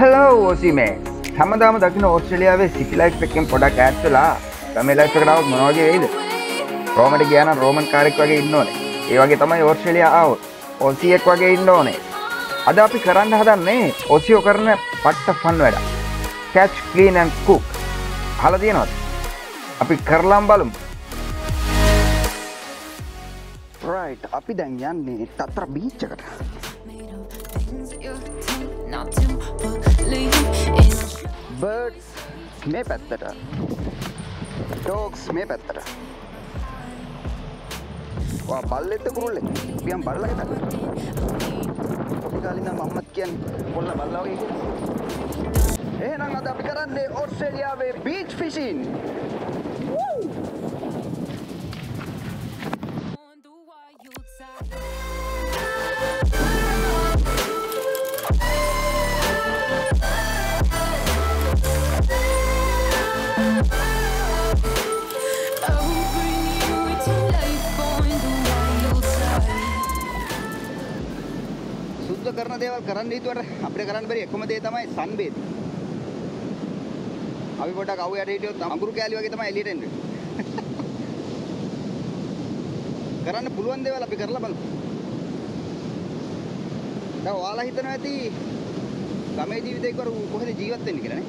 Hello, Ozzy Mate. Hamadam Dakin Australia with Sikila Second Poda Catula, Camilla Sagao, Monogi, Roman Giana, Roman Karaka in None, Evagetama Australia out, Ozzy Equaga in None, Adapi Karanda, Ne, Ozzy Okarna, Patta Funveda, Catch, Clean and Cook, Haladinos, Api Karlam Balum. Right, Api Danyani, Tatra Beach. Birds may pet better. Dogs may pet better. Wow, ballet to cool. We am ballet. Kalina Muhammad Kian, bola ballet. Hey, nanga da pikaran de Australia we beach fishing. කරන දේවල් කරන්න හිතුවට අපිට කරන්න බැරි එකම දේ තමයි සන්බේද. අපි පොඩක් අවු යට හිටියොත් අඟුරු කෑලි වගේ තමයි එළියට එන්නේ. කරන්න පුළුවන් දේවල් අපි කරලා බලමු. දැන් ඔයාලා හිතනවා ඇති ගමේ ජීවිතේ කරු කොහෙද ජීවත් වෙන්නේ කියලා නේ.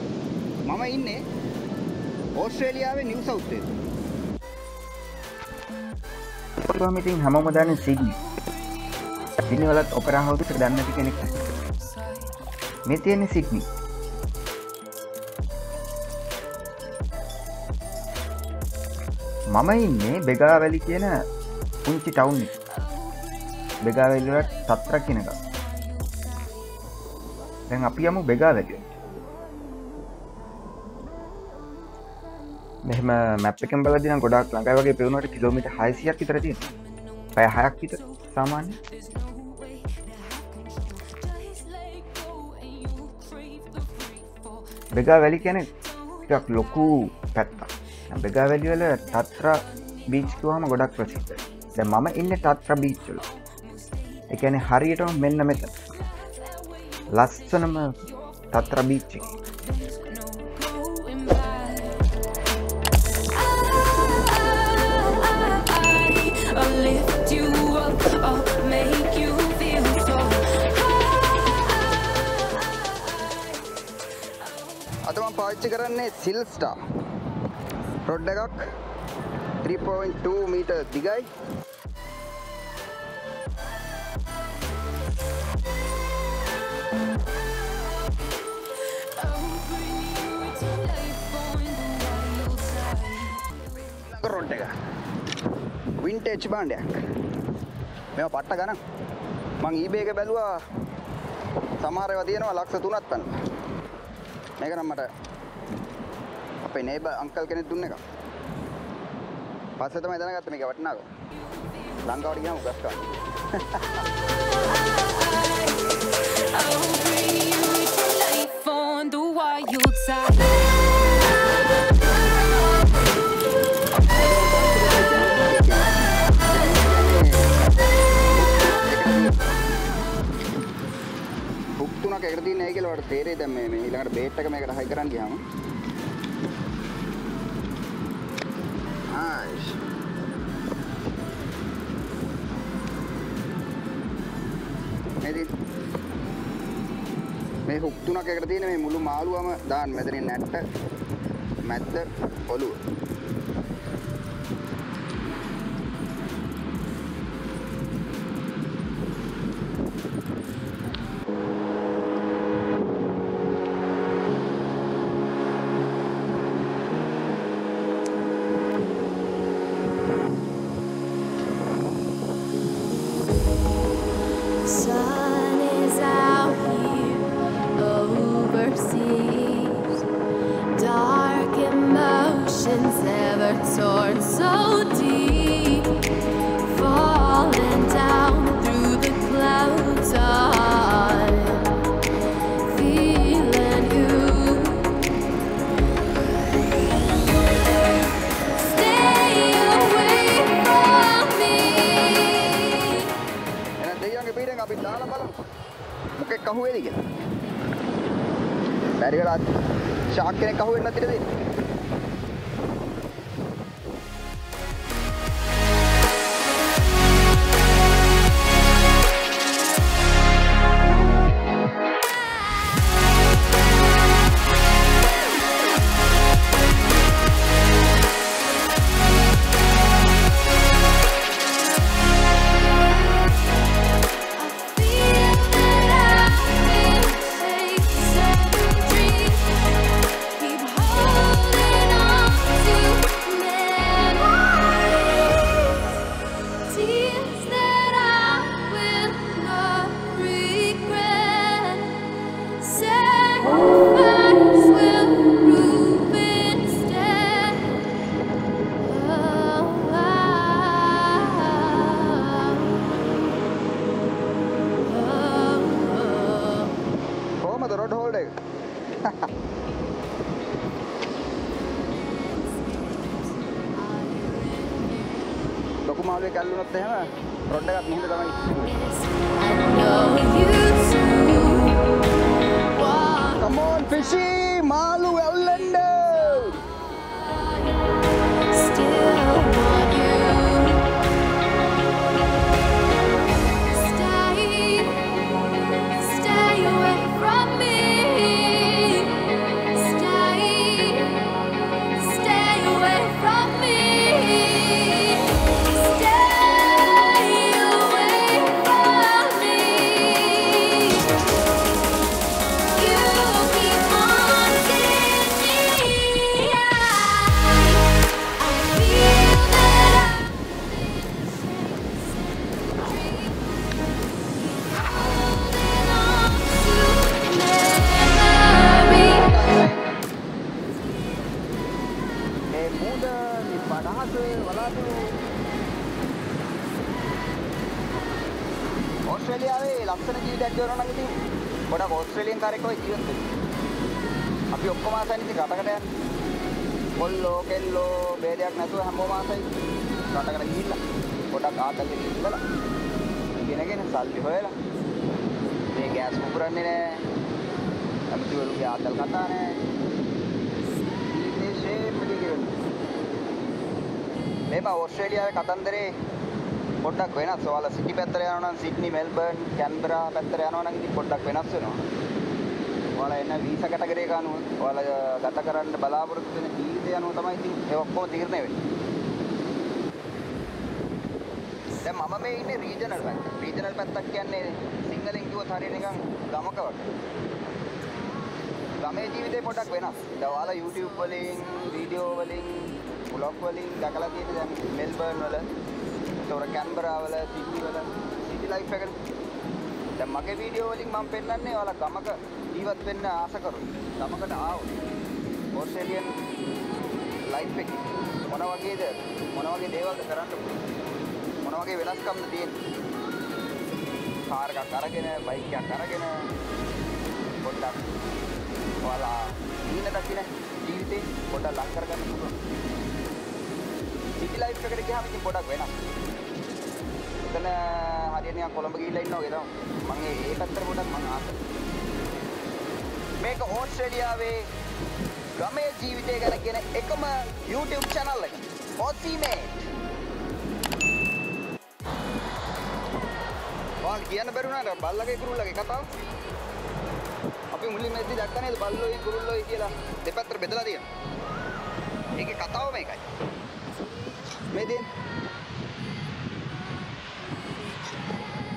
මම ඉන්නේ ඕස්ට්‍රේලියාවේ New South Wales. Colombo meeting හැමෝම දාන්නේ සිඩ්නි. Sydney वाला opera house तो दान नहीं करने का। मैं तेरे ने Sydney। मामा ही ने बेगारा वैली के ना उनकी टाउन में बेगारा वैली वाला सत्रह की ना का। लेकिन आप यामु बेगारा वैली। मैं मैप पे कंपला दिन गोड़ा लंकाई वाके पे उन्होंने किलोमीटर हाई सीआर की तरह दी। पाय हायक की तरह सामान Bega Valley කියන්නේ ටිකක් ලොකු පැත්තක්. Bega Valley වල Tatra Beach කියවම ගොඩක් ප්‍රසිද්ධයි. දැන් මම ඉන්නේ Tatra Beach වල. ඒ කියන්නේ හරියටම මෙන්න මෙතන. ලස්සනම Tatra Beach එක. පාවිච්චි කරන්නේ සිල් ස්ටාර් රොඩ් එකක් 3.2 මීටර් දිගයි රොඩ් එක වින්ටේජ් භාණ්ඩයක් මේවා පට්ට ගණන් මම eBay එක බැලුවා සමහර ඒවා තියෙනවා ලක්ෂ 3ක් පනනවා මේක නම් මට අපේ නේබර් අන්කල් කෙනෙක් දුන්න එක. පස්සේ තමයි දැනගත්තේ මේක වටිනාකම. ලංකාවට ගියාම උගස් ගන්න. හුක් තුනක් එකට දින්නේ නැහැ කියලා වට තේරෙයි දැන් මේ ඊළඟට බේට් එක මේකට හයි කරන්න ගියාම Nice. मैं हुक तूना क्या करती है ना मैं मुल्लू मालू आम दान मैं तेरे नेट पे मैटर बोलू Never torn so deep, falling down through the clouds. I'm feeling you. Stay away from me. And the young people are going to be down. Okay, come here again. Very good. Shark can go in the Come on, fishy, Malu, Orlando. Stay away from me. YouTube walling, video walling, vlog walling, Melbourne wala, Canberra wala, Sydney wala, city life ekak. Dan mage video walling mam pennanne wala gamaka jeevath wenna aasa karu. Gamakata aawu. Australian life ekak. Mona wageda, mona wage dewalda karanna puluwan. Mona wage wenaskamda thiyen. Car ekak aragena, bike ekak aragena. Poddak wala city life එකකට ගියාම ඉතින් පොඩක් වෙනස්. එතන හරියනේ කොළඹ ගිහිල්ලා ඉන්නා වගේ තමයි. මම ඒ පැත්තට පොඩක් මම ආසයි. මේක ඕස්ට්‍රේලියාවේ ගමේ ජීවිතය ගැන කියන එකම YouTube channel එක. Ozzy Mate. ඔයාලා කියන්න බැරි වුණාද බල්ලගේ කුරුල්ලගේ කතාව? මුලින්මදී දැක්කනේ බල්ලෝයි කුරුල්ලෝයි කියලා දෙපැත්තට බෙදලා තියෙනවා. ඒකේ කතාව මේකයි. මේ දෙන්න.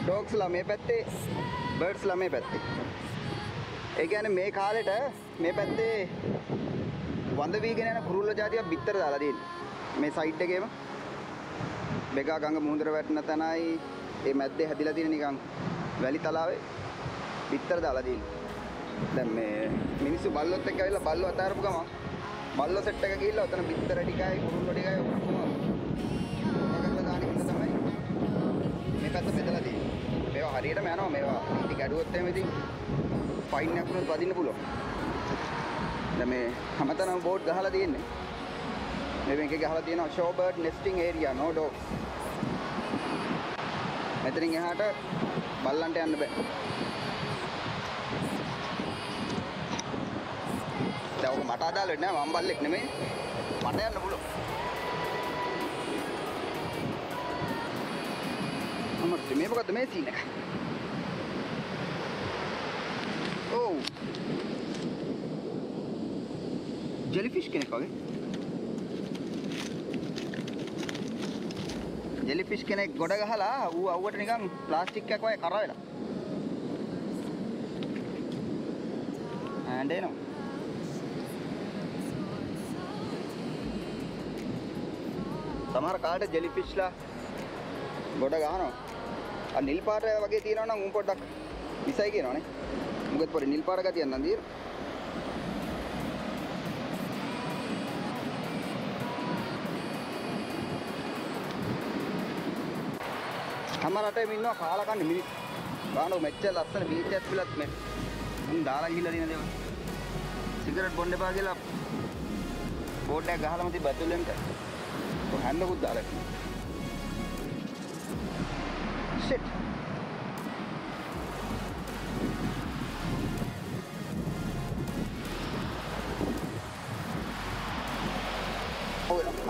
ඩොග්ස්ලා මේ පැත්තේ, බර්ඩ්ස්ලා මේ පැත්තේ. ඒ කියන්නේ මේ කාලෙට මේ පැත්තේ වඳ වීගෙන යන කුරුල්ලෝ జాතියක් පිටතර දාලා තියෙනවා. මේ සයිඩ් එකේම මෙගා ගඟ මුහුදට වැටෙන තනයි, මේ මැද්දේ හැදිලා තියෙන නිකන් වැලි තලාවේ පිටතර දාලා තියෙනවා. දැන් මේ මිනිස්සු බල්ලොත් එක්ක ඇවිල්ලා බල්ලෝ අතාරපු ගමන් බල්ලෝ සෙට් එක ගිහිල්ලා උතන පිටතර ටිකයි කුරුල්ලෝ ටිකයි ඔක්කොම එකකට දාන එක තමයි මේ පැත්ත බෙදලා තියෙන්නේ. මේවා හරියටම යනවා මේවා ඉතින් ගැඩුවොත් එහෙම ඉතින් ෆයින් එකක් උනත් වදින්න පුළුවන්. දැන් මේ හැමතැනම බෝඩ් ගහලා තියෙන්නේ. මේ මේකේ ගහලා තියෙනවා show bird nesting area no dogs. මෙතනින් එහාට බල්ලන්ට යන්න බෑ. මට අදාළ වෙන්නේ නැහැ මම බල්ලෙක් නෙමෙයි මට යන්න පුළුවන් අම්මට මේ මොකද්ද මේ තියෙන එක ඕ ජෙලිෆිෂ් කෙනෙක් වගේ ජෙලිෆිෂ් කෙනෙක් ගොඩ ගහලා ඌ අවුවට නිකන් ප්ලාස්ටික් එකක් වගේ කරා වෙලා ඇඬේනවා සමහර කාලේට ජෙලිෆිෂ්ලා ගොඩ ගහනවා අ නිල් පාට වගේ තියෙනවා නම් උන් පොඩ්ඩක් විසයි කියනවනේ මොකද පොඩි නිල් පාට ගතියක් නම් දියර සමහර රටේ මිනිස්සු කාලා කන්නේ මිනිස් ගානෝ මෙච්චර ලස්සන බීච් එකක් පිලත් මේ මුන් දාලා ගිහලා දින දේවල් සිගරට් බොන්න එපා කියලා බෝඩ් එක ගහලාම තිබ්බ ඇතුළෙන්ට හැන්නකුත් දාලා shit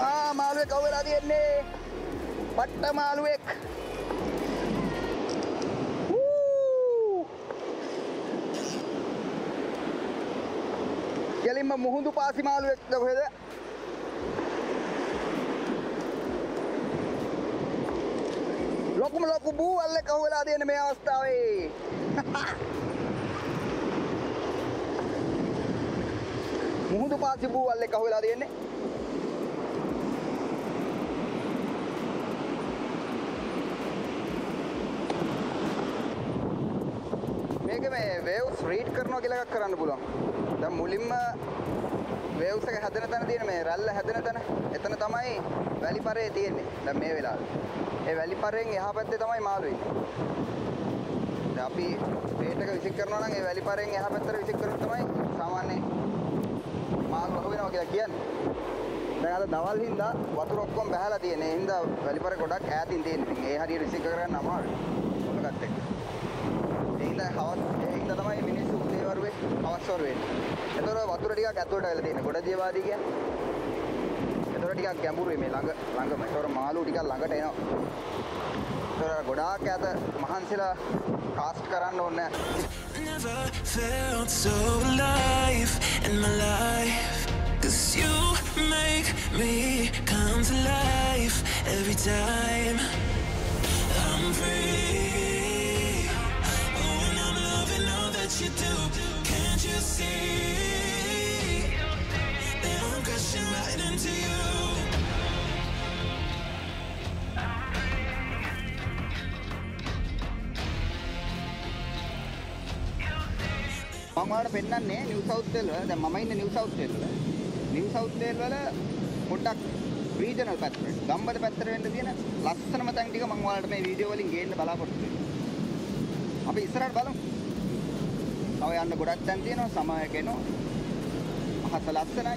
ආ මාළුවෙක් අවුලා තියෙන්නේ පට්ට මාළුවෙක් යලින්ම මුහුදු පාසි මාළුවෙක් කොහෙද ලොකුම ලොකු බූ අල්ලෙක් අහුවෙලා දෙන මේ අවස්ථාවේ මුහුදු පාසි බූ අල්ලෙක් අහුවෙලා දෙන්නේ මේක මේ වේව්ස් රීඩ් කරනවා කියලා එකක් කරන්න පුළුවන් දැන් මුලින්ම වේව්ස් එක හැදෙන තැන තියෙන මේ රැල්ල හැදෙන තැන එතන තමයි වැලි පරේ තියෙන්නේ දැන් මේ වෙලාවේ ඒ වැලි පරෙන් එහා පැත්තේ තමයි මාළු ඉන්නේ. දැන් අපි බේට් එක විසික් කරනවා නම් ඒ වැලි පරෙන් එහා පැත්තට විසික් කරොත් තමයි සාමාන්‍ය මාළු හො වෙනවා කියලා කියන්නේ. දැන් අද දවල් හින්දා වතුර ඔක්කොම බහලා තියෙන. ඒ හින්දා වැලි පර ගොඩක් ඈතින් තියෙනවා. ඒ හරියට විසික් කරගන්න අමාරුයි. මොකක්ද ඒක? ඒ හින්දා තමයි මිනිස්සු උදේවරුේ අවස්වර වෙන්නේ. ඒතර වතුර ටිකක් ඇතුළට වෙලා තියෙන. ගොඩ ජීවාදී කියන්නේ. ටිකක් ගැඹුරුයි මේ ළඟම. ඒතර මාළු ටිකක් ළඟට එනවා. ඒතර ගොඩාක් ඈත මහන්සිලා කාස්ට් කරන්න ඕනේ නැහැ. Never felt so alive in my life. 'Cause you make me come to life every time. I'm free. Oh, and I'm loving all that you do. Can't you see? Right into you මමවට පෙන්නන්නේ New south වේල් වල දැන් මම ඉන්නේ New south වේල් වල පොඩ්ඩක් regional පැත්තට ගම්බද පැත්තට වෙන්න තියෙන ලස්සනම තැන් ටික මම ඔයාලට මේ වීඩියෝ වලින් ගේන්න බලාපොරොත්තු වෙනවා අපි ඉස්සරහට බලමු තව යන්න ගොඩක් තැන් තියෙනවා සමායක එනවා අහස ලස්සනයි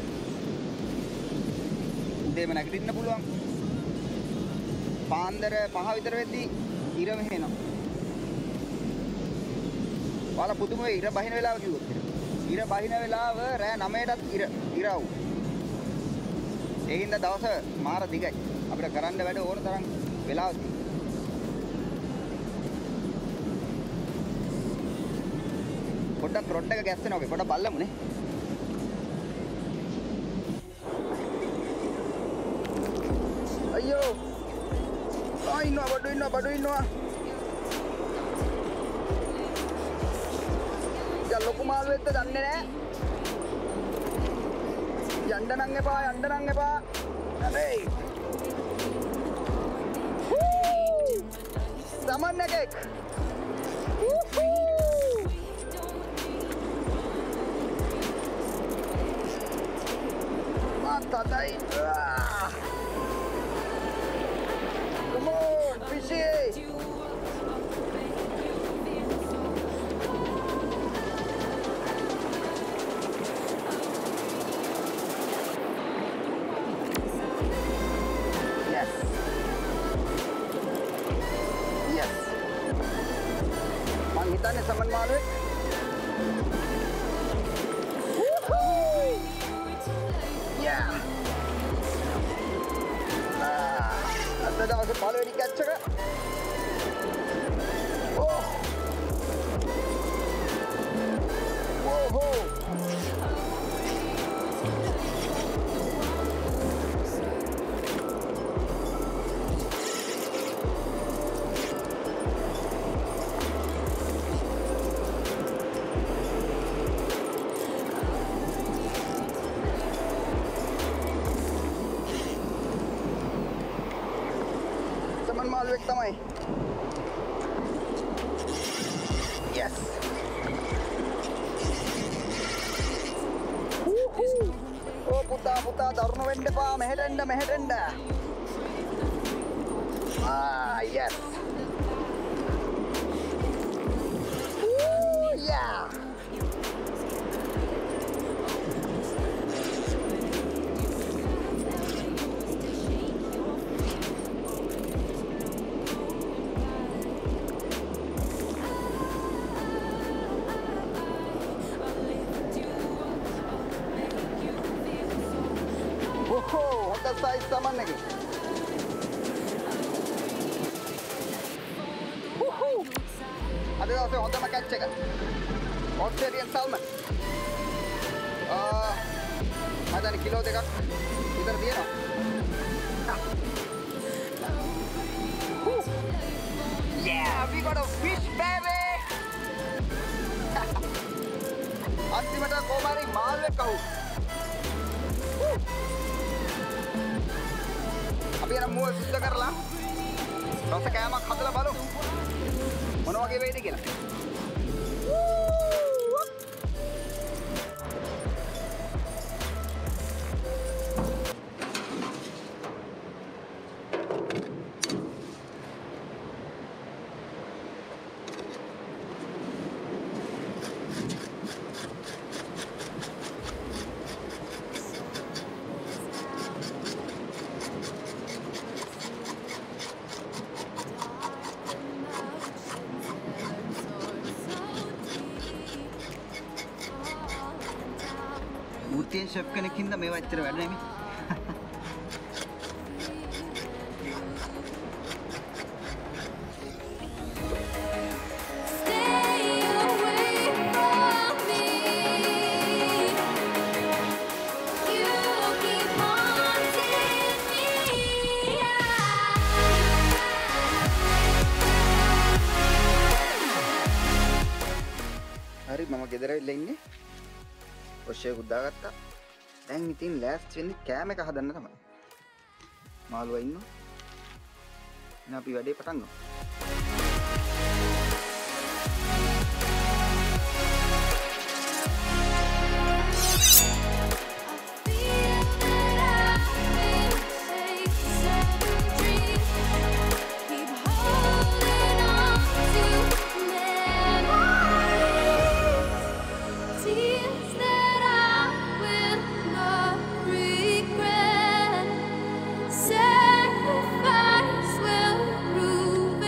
දෙම නැගිටින්න පුළුවන් පාන්දර 5 විතර වෙද්දී ඉර මෙහෙනවා ඔයාලා පුදුම වෙයි ඉර බහින වෙලාව කිව්වොත් ඉර බහින වෙලාව රෑ 9ටත් ඉරව් ඒ හින්දා දවස මාර දිගයි අපිට කරන්න වැඩ ඕන තරම් වෙලාවක් පොඩ්ඩක් රොඩ් එක ගැස් වෙනවා ඔකේ පොඩ්ඩක් බලමුනේ Ayo, oh baduinwa. Ya loku malu itu jangan deh. Jangan nangge pa. Hey, zaman negek. Mata tay. Come on, fishy! Yes. Man, hitan hai saman malu. Woohoo! Arigatou. Oh. Yes. Woohoo. Oh puta, darnu vende pa meherenda. Ah, yes. Woo, yeah. Size saman lagi. Woohoo! Ada dah saya hotel makan cek. Australian salmon. Ada ni kilo dekat. Kita dia no. Yeah, we got a fish baby. Asti mata komari malve kau. Abhi na mood sudha karala. Rasa kaya ma khatla balu. Mano wage wedi kiyala. Tian chef kene kinda me vachchara වැඩ නෙමෙයි. හරි මම ගෙදර ඇවිල්ලා ඉන්නේ. ඔෂේ ගුද්දාගත්තා. දැන් ඉතින් ලෑස්ට් වෙන්නේ කෑම එක හදන්න තමයි. මාළුවා ඉන්නවා. එහෙනම් අපි වැඩේ පටන් ගමු. Sacrifice will prove it.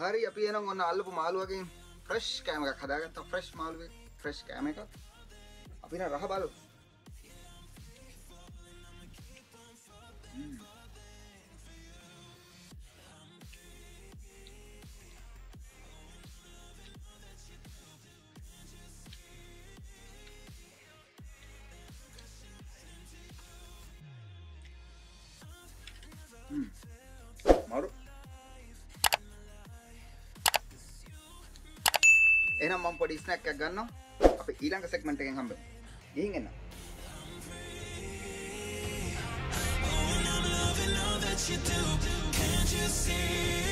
Hari api enang on alpu malwa ke fresh camera khadaga ta fresh malwe fresh camera apina raha balu maru Ena mom podi snack ekak gannawa. Api ඊළඟ segment එකෙන් හම්බෙමු. ගිහින් එන්න. Can't you see?